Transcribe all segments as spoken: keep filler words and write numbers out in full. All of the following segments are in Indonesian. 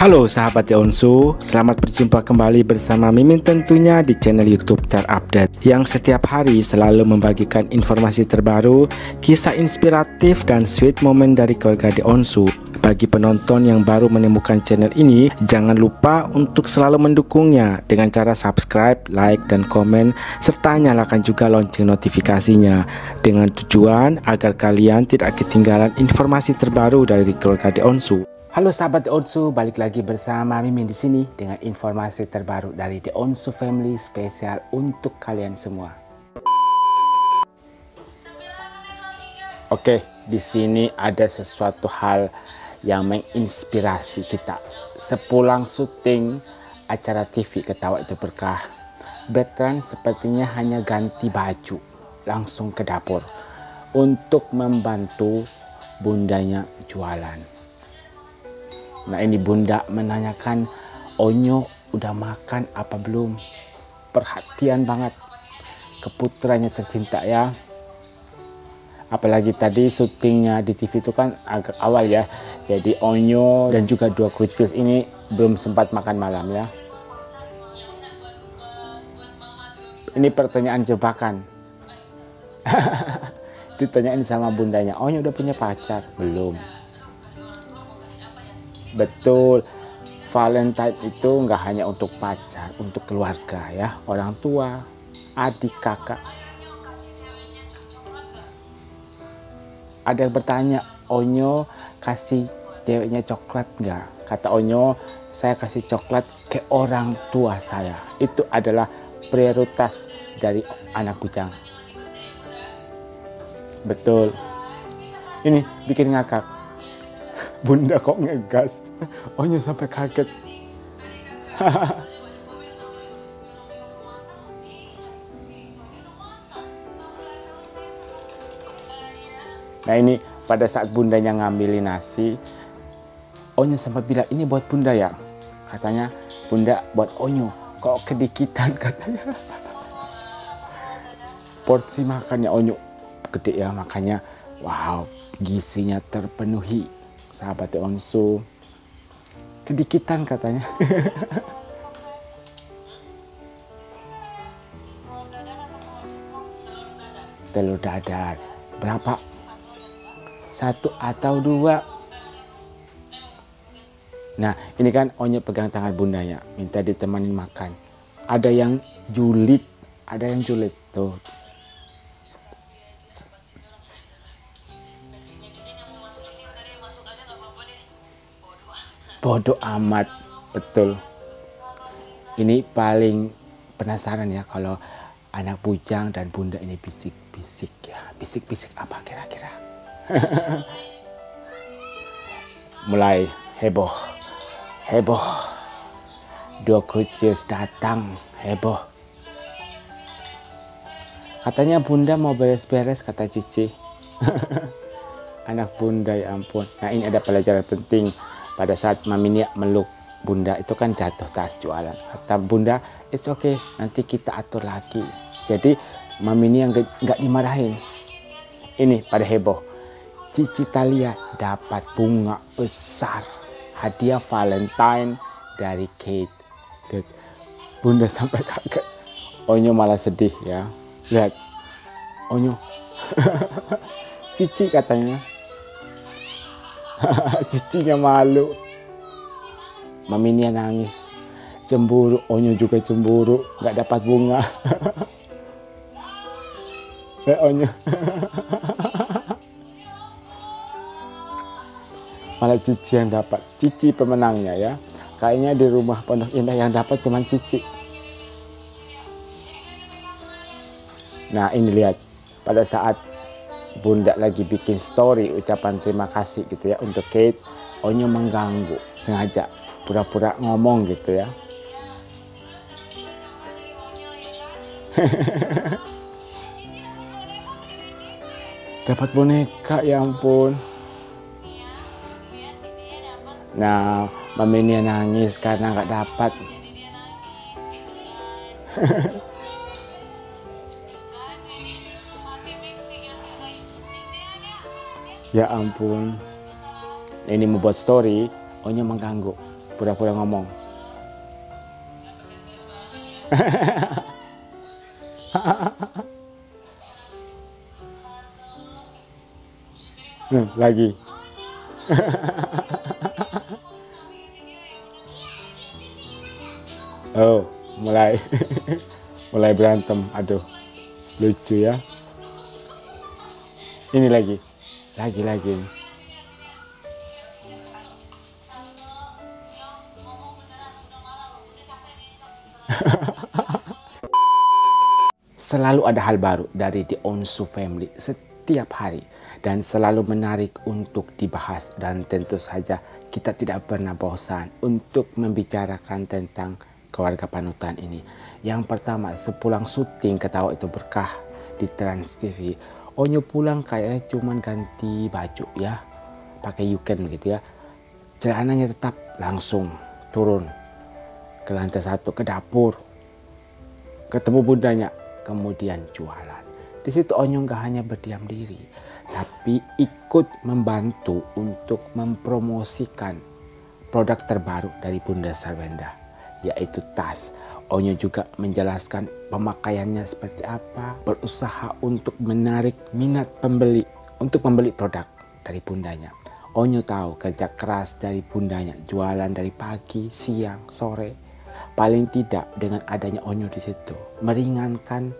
Halo sahabat The Onsu, selamat berjumpa kembali bersama Mimin tentunya di channel YouTube terupdate yang setiap hari selalu membagikan informasi terbaru, kisah inspiratif dan sweet moment dari keluarga The Onsu. Bagi penonton yang baru menemukan channel ini, jangan lupa untuk selalu mendukungnya dengan cara subscribe, like dan komen, serta nyalakan juga lonceng notifikasinya dengan tujuan agar kalian tidak ketinggalan informasi terbaru dari keluarga The Onsu. Halo sahabat The Onsu, balik lagi bersama Mimin di sini dengan informasi terbaru dari The Onsu Family spesial untuk kalian semua. Oke, di sini ada sesuatu hal yang menginspirasi kita. Sepulang syuting acara T V Ketawa Itu Berkah, Betrand sepertinya hanya ganti baju langsung ke dapur untuk membantu bundanya jualan. Nah, ini bunda menanyakan, Onyo udah makan apa belum? Perhatian banget ke putranya tercinta ya. Apalagi tadi syutingnya di T V itu kan agak awal ya. Jadi Onyo dan juga dua kucil ini belum sempat makan malam ya. Ini pertanyaan jebakan. Ditanyain sama bundanya, Onyo udah punya pacar? Belum. Betul, Valentine itu nggak hanya untuk pacar, untuk keluarga ya, orang tua, adik, kakak. Ada yang bertanya, Onyo kasih ceweknya coklat nggak? Kata Onyo, saya kasih coklat ke orang tua saya. Itu adalah prioritas dari anak kujang. Betul. Ini bikin ngakak. Bunda kok ngegas, Onyo sampai kaget. Nah, ini pada saat bundanya ngambilin nasi, Onyo sempat bilang, ini buat bunda ya? Katanya, bunda buat Onyo, kok kedikitan katanya. Porsi makannya Onyo gede ya, makanya wow, gizinya terpenuhi. Sahabat The Onsu, kedikitan katanya. Telur dadar berapa? Satu atau dua? Nah, ini kan Onyo pegang tangan bundanya, minta ditemani makan. Ada yang julid, ada yang julid tuh. Bodoh amat, betul. Ini paling penasaran ya kalau anak bujang dan bunda ini bisik-bisik ya. Bisik-bisik apa kira-kira? Mulai heboh, heboh. Dua kucil datang, heboh. Katanya bunda mau beres-beres, kata Cici. Anak bunda ya ampun. Nah, ini ada pelajaran penting. Pada saat Mami Nia meluk bunda itu kan jatuh tas jualan. Kata bunda, it's okay, nanti kita atur lagi. Jadi Mami Nia nggak dimarahin. Ini pada heboh. Cici Thalia dapat bunga besar, hadiah Valentine dari Kate. Lihat, bunda sampai kaget. Onyo malah sedih ya. Lihat, Onyo. Cici katanya. Cicinya malu. Mami Nia nangis, cemburu. Onyo juga cemburu, nggak dapat bunga. Eh, Onyo. Malah Cici yang dapat. Cici pemenangnya ya. Kayaknya di rumah Pondok Indah yang dapat cuman Cici. Nah, ini lihat pada saat bunda lagi bikin story ucapan terima kasih gitu ya untuk Kate, Onyo mengganggu, sengaja pura-pura ngomong gitu ya. Dapat boneka ya ampun. Nah, Mami Nia nangis karena nggak dapat. Ya ampun, ini membuat story Onyo mengganggu. pura-pura ngomong. Lagi. Oh, mulai mulai berantem. Aduh, lucu ya. Ini lagi, lagi lagi. Selalu ada hal baru dari The Onsu Family setiap hari dan selalu menarik untuk dibahas, dan tentu saja kita tidak pernah bosan untuk membicarakan tentang keluarga panutan ini. Yang pertama, sepulang syuting Ketawa Itu Berkah di TransTV, Onyo pulang kayaknya cuman ganti baju ya, pakai yuken gitu ya, celananya tetap, langsung turun ke lantai satu, ke dapur, ketemu bundanya, kemudian jualan. Di situ Onyo nggak hanya berdiam diri, tapi ikut membantu untuk mempromosikan produk terbaru dari Bunda Sarwendah, yaitu tas. Onyo juga menjelaskan pemakaiannya seperti apa, berusaha untuk menarik minat pembeli untuk membeli produk dari bundanya. Onyo tahu kerja keras dari bundanya, jualan dari pagi, siang, sore. Paling tidak dengan adanya Onyo di situ meringankan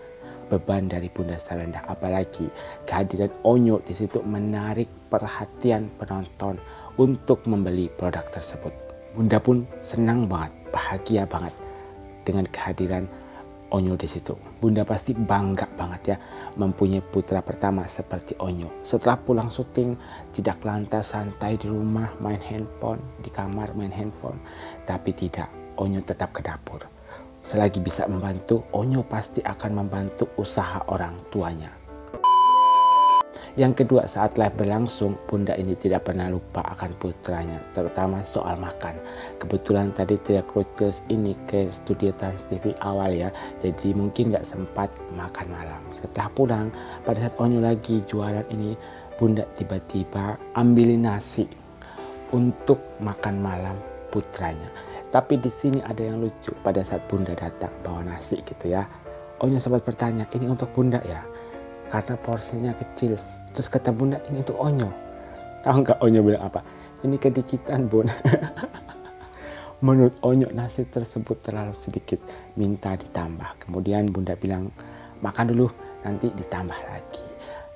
beban dari Bunda Sarwendah, apalagi kehadiran Onyo di situ menarik perhatian penonton untuk membeli produk tersebut. Bunda pun senang banget, bahagia banget dengan kehadiran Onyo di situ. Bunda pasti bangga banget ya mempunyai putra pertama seperti Onyo. Setelah pulang syuting, tidak lantas santai di rumah main handphone, di kamar main handphone, tapi tidak. Onyo tetap ke dapur. Selagi bisa membantu, Onyo pasti akan membantu usaha orang tuanya. Yang kedua, saat live berlangsung, Bunda ini tidak pernah lupa akan putranya, terutama soal makan. Kebetulan tadi Teriak Rutils ini ke studio TransTV awal ya, jadi mungkin nggak sempat makan malam. Setelah pulang, pada saat Onyo lagi jualan ini, Bunda tiba-tiba ambilin nasi untuk makan malam putranya. Tapi di sini ada yang lucu, pada saat Bunda datang bawa nasi gitu ya, Onyo sempat bertanya, ini untuk Bunda ya? Karena porsinya kecil. Terus kata Bunda, ini untuk Onyo. Tahu nggak Onyo bilang apa? Ini kedikitan, Bun. Menurut Onyo nasi tersebut terlalu sedikit, minta ditambah. Kemudian Bunda bilang, makan dulu, nanti ditambah lagi.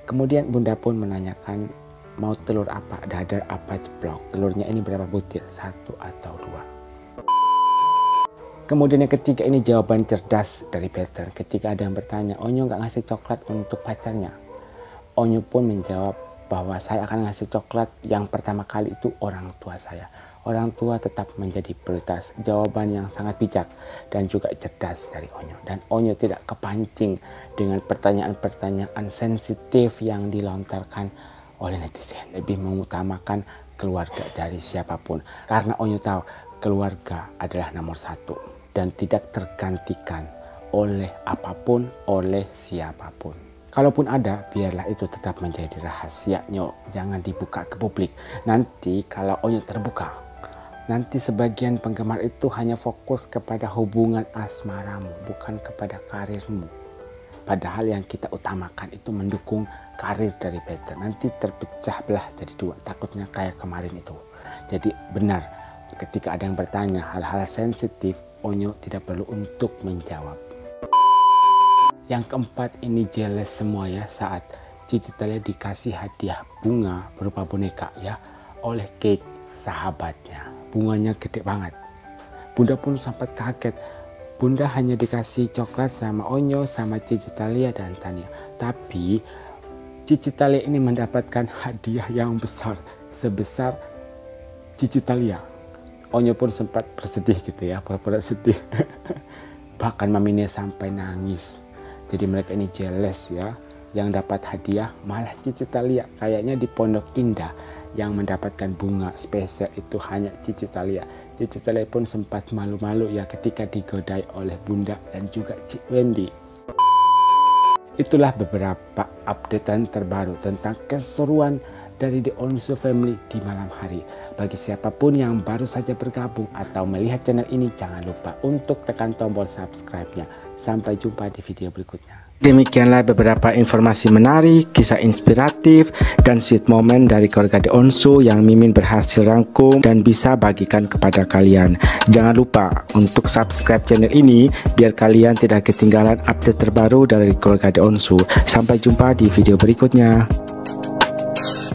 Kemudian Bunda pun menanyakan, mau telur apa? Dadar apa ceplok? Telurnya ini berapa butir? Satu atau dua? Kemudian yang ketiga, ini jawaban cerdas dari Betrand. Ketika ada yang bertanya, Onyo nggak ngasih coklat untuk pacarnya? Onyo pun menjawab bahwa saya akan ngasih coklat yang pertama kali itu orang tua saya. Orang tua tetap menjadi prioritas. Jawaban yang sangat bijak dan juga cerdas dari Onyo. Dan Onyo tidak kepancing dengan pertanyaan-pertanyaan sensitif yang dilontarkan oleh netizen. Lebih mengutamakan keluarga dari siapapun. Karena Onyo tahu keluarga adalah nomor satu dan tidak tergantikan oleh apapun, oleh siapapun. Kalaupun ada, biarlah itu tetap menjadi rahasianya, jangan dibuka ke publik. Nanti kalau Onyo terbuka, nanti sebagian penggemar itu hanya fokus kepada hubungan asmaramu, bukan kepada karirmu. Padahal yang kita utamakan itu mendukung karir dari Peter. Nanti terpecah belah jadi dua, takutnya kayak kemarin itu. Jadi benar, ketika ada yang bertanya hal-hal sensitif, Onyo tidak perlu untuk menjawab. Yang keempat, ini jeles semua ya saat Cici Thalia dikasih hadiah bunga berupa boneka ya oleh Kate, sahabatnya. Bunganya gede banget. Bunda pun sempat kaget. Bunda hanya dikasih coklat sama Onyo, sama Cici Thalia dan Tania. Tapi Cici Thalia ini mendapatkan hadiah yang besar, sebesar Cici Thalia. Onyo pun sempat bersedih gitu ya, pura-pura sedih. Bahkan maminya sampai nangis. Jadi mereka ini jealous ya, yang dapat hadiah malah Cici Thalia. Kayaknya di Pondok Indah yang mendapatkan bunga spesial itu hanya Cici Thalia. Cici Thalia pun sempat malu-malu ya ketika digodai oleh Bunda dan juga Cik Wendy. Itulah beberapa updatean terbaru tentang keseruan dari The Onsu Family di malam hari. Bagi siapapun yang baru saja bergabung atau melihat channel ini, jangan lupa untuk tekan tombol subscribe-nya. Sampai jumpa di video berikutnya. Demikianlah beberapa informasi menarik, kisah inspiratif, dan sweet moment dari keluarga The Onsu yang Mimin berhasil rangkum dan bisa bagikan kepada kalian. Jangan lupa untuk subscribe channel ini biar kalian tidak ketinggalan update terbaru dari keluarga The Onsu. Sampai jumpa di video berikutnya.